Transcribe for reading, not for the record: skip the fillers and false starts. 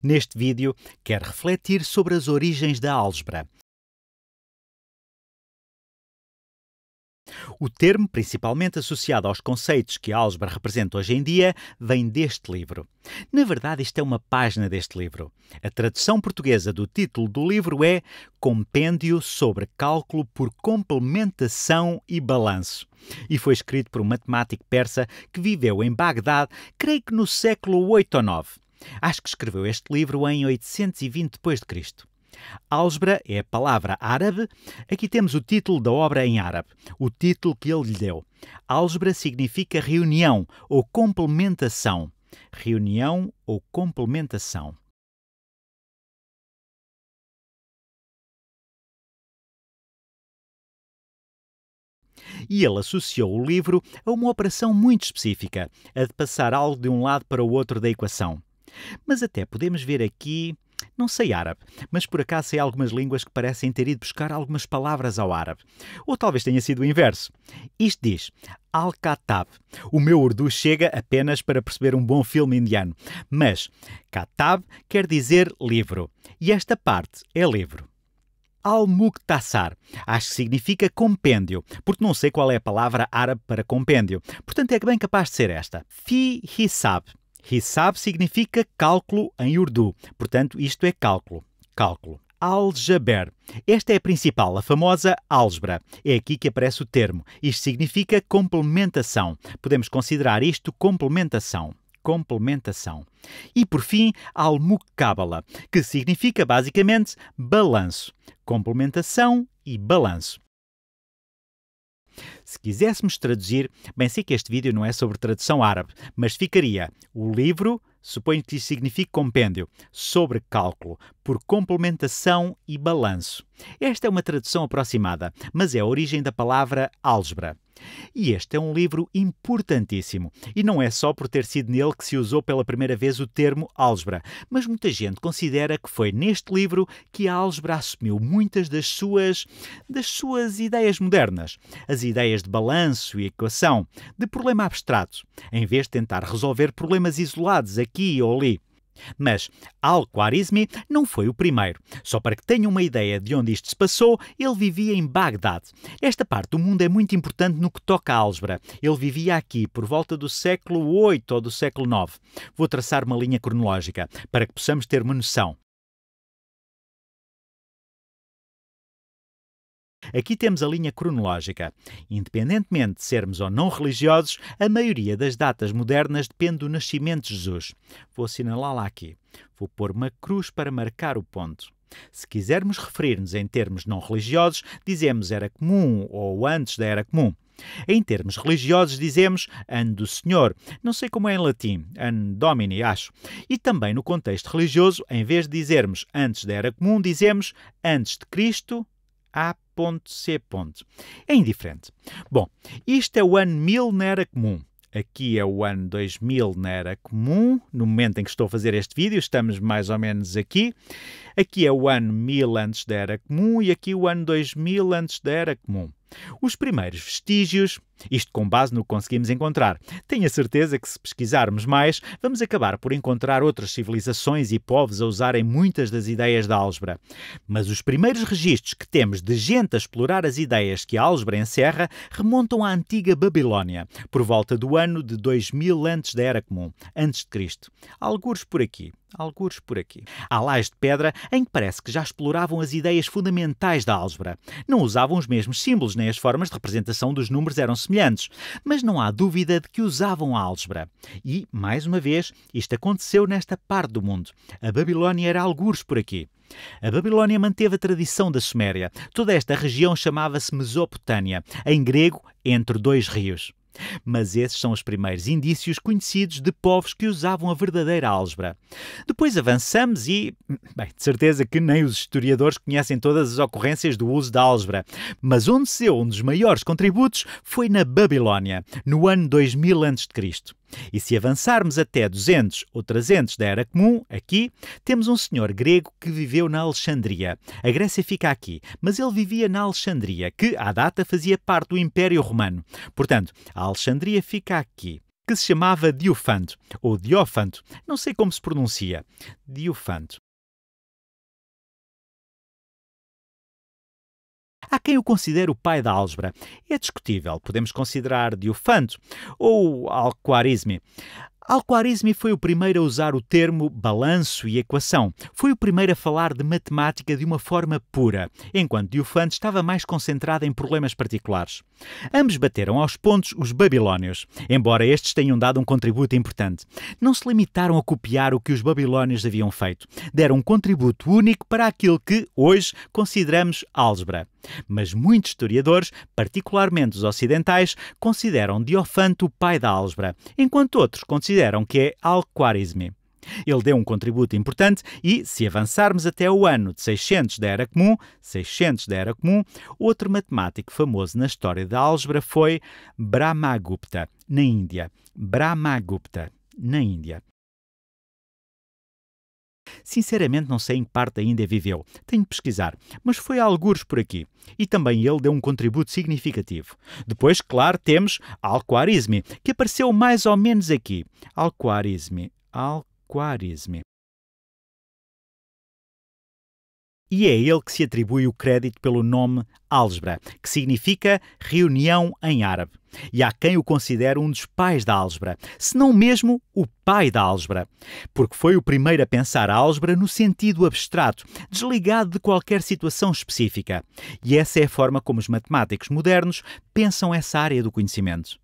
Neste vídeo, quero refletir sobre as origens da álgebra. O termo, principalmente associado aos conceitos que a álgebra representa hoje em dia, vem deste livro. Na verdade, isto é uma página deste livro. A tradução portuguesa do título do livro é Compêndio sobre Cálculo por Complementação e Balanço e foi escrito por um matemático persa que viveu em Bagdade, creio que no século 8 ou 9. Acho que escreveu este livro em 820 d.C. Álgebra é a palavra árabe. Aqui temos o título da obra em árabe, o título que ele lhe deu. Álgebra significa reunião ou complementação. Reunião ou complementação. E ele associou o livro a uma operação muito específica, a de passar algo de um lado para o outro da equação. Mas até podemos ver aqui... Não sei árabe, mas por acaso sei algumas línguas que parecem ter ido buscar algumas palavras ao árabe. Ou talvez tenha sido o inverso. Isto diz Al-Khattab. O meu urdu chega apenas para perceber um bom filme indiano. Mas Khattab quer dizer livro. E esta parte é livro. Al-Muqtasar. Acho que significa compêndio, porque não sei qual é a palavra árabe para compêndio. Portanto, é bem capaz de ser esta. Fi Hisab. Hisab significa cálculo em urdu. Portanto, isto é cálculo. Cálculo. Aljaber. Esta é a principal, a famosa álgebra. É aqui que aparece o termo. Isto significa complementação. Podemos considerar isto complementação. Complementação. E, por fim, al-muqabala, que significa, basicamente, balanço. Complementação e balanço. Se quiséssemos traduzir, bem sei que este vídeo não é sobre tradução árabe, mas ficaria o livro, suponho que isto significa compêndio, sobre cálculo, por complementação e balanço. Esta é uma tradução aproximada, mas é a origem da palavra álgebra. E este é um livro importantíssimo, e não é só por ter sido nele que se usou pela primeira vez o termo álgebra, mas muita gente considera que foi neste livro que a álgebra assumiu muitas das suas ideias modernas, as ideias de balanço e equação, de problema abstrato, em vez de tentar resolver problemas isolados aqui ou ali. Mas Al-Khwarizmi não foi o primeiro. Só para que tenham uma ideia de onde isto se passou, ele vivia em Bagdade. Esta parte do mundo é muito importante no que toca à álgebra. Ele vivia aqui, por volta do século 8 ou do século 9. Vou traçar uma linha cronológica, para que possamos ter uma noção. Aqui temos a linha cronológica. Independentemente de sermos ou não religiosos, a maioria das datas modernas depende do nascimento de Jesus. Vou assinalá-la aqui. Vou pôr uma cruz para marcar o ponto. Se quisermos referir-nos em termos não religiosos, dizemos era comum ou antes da era comum. Em termos religiosos dizemos ano do Senhor, não sei como é em latim, ano domini, acho. E também no contexto religioso, em vez de dizermos antes da era comum, dizemos antes de Cristo, A.C. É indiferente. Bom, isto é o ano 1000 na era comum. Aqui é o ano 2000 na era comum. No momento em que estou a fazer este vídeo, estamos mais ou menos aqui. Aqui é o ano 1000 antes da era comum e aqui o ano 2000 antes da era comum. Os primeiros vestígios, isto com base no que conseguimos encontrar. Tenho a certeza que se pesquisarmos mais, vamos acabar por encontrar outras civilizações e povos a usarem muitas das ideias da álgebra. Mas os primeiros registros que temos de gente a explorar as ideias que a álgebra encerra remontam à antiga Babilónia, por volta do ano de 2000 antes da Era Comum, antes de Cristo. Algures por aqui. Algures por aqui. Há lajes de pedra em que parece que já exploravam as ideias fundamentais da álgebra. Não usavam os mesmos símbolos nem as formas de representação dos números eram semelhantes, mas não há dúvida de que usavam a álgebra. E, mais uma vez, isto aconteceu nesta parte do mundo. A Babilónia era algures por aqui. A Babilónia manteve a tradição da Suméria. Toda esta região chamava-se Mesopotâmia, em grego, entre dois rios. Mas esses são os primeiros indícios conhecidos de povos que usavam a verdadeira álgebra. Depois avançamos e, bem, de certeza que nem os historiadores conhecem todas as ocorrências do uso da álgebra, mas onde se deu um dos maiores contributos foi na Babilónia, no ano 2000 a.C. E se avançarmos até 200 ou 300 da Era Comum, aqui, temos um senhor grego que viveu na Alexandria. A Grécia fica aqui, mas ele vivia na Alexandria, que, à data, fazia parte do Império Romano. Portanto, a Alexandria fica aqui. que se chamava Diofanto, ou Diofanto, não sei como se pronuncia, Diofanto. Há quem o considere o pai da álgebra. É discutível, podemos considerar Diofanto ou Al-Khwarizmi. Al-Khwarizmi foi o primeiro a usar o termo balanço e equação. Foi o primeiro a falar de matemática de uma forma pura, enquanto Diofanto estava mais concentrado em problemas particulares. Ambos bateram aos pontos os babilónios, embora estes tenham dado um contributo importante. Não se limitaram a copiar o que os babilónios haviam feito. Deram um contributo único para aquilo que, hoje, consideramos álgebra. Mas muitos historiadores, particularmente os ocidentais, consideram Diofanto o pai da álgebra, enquanto outros consideram que é Al-Khwarizmi. Ele deu um contributo importante e, se avançarmos até o ano de 600 da Era Comum, outro matemático famoso na história da álgebra foi Brahmagupta, na Índia. Sinceramente, não sei em que parte ainda viveu. Tenho de pesquisar, mas foi a algures por aqui. E também ele deu um contributo significativo. Depois, claro, temos Al-Khwarizmi, que apareceu mais ou menos aqui. Al-Khwarizmi. E é ele que se atribui o crédito pelo nome álgebra, que significa reunião em árabe. E há quem o considere um dos pais da álgebra, se não mesmo o pai da álgebra, porque foi o primeiro a pensar a álgebra no sentido abstrato, desligado de qualquer situação específica. E essa é a forma como os matemáticos modernos pensam essa área do conhecimento.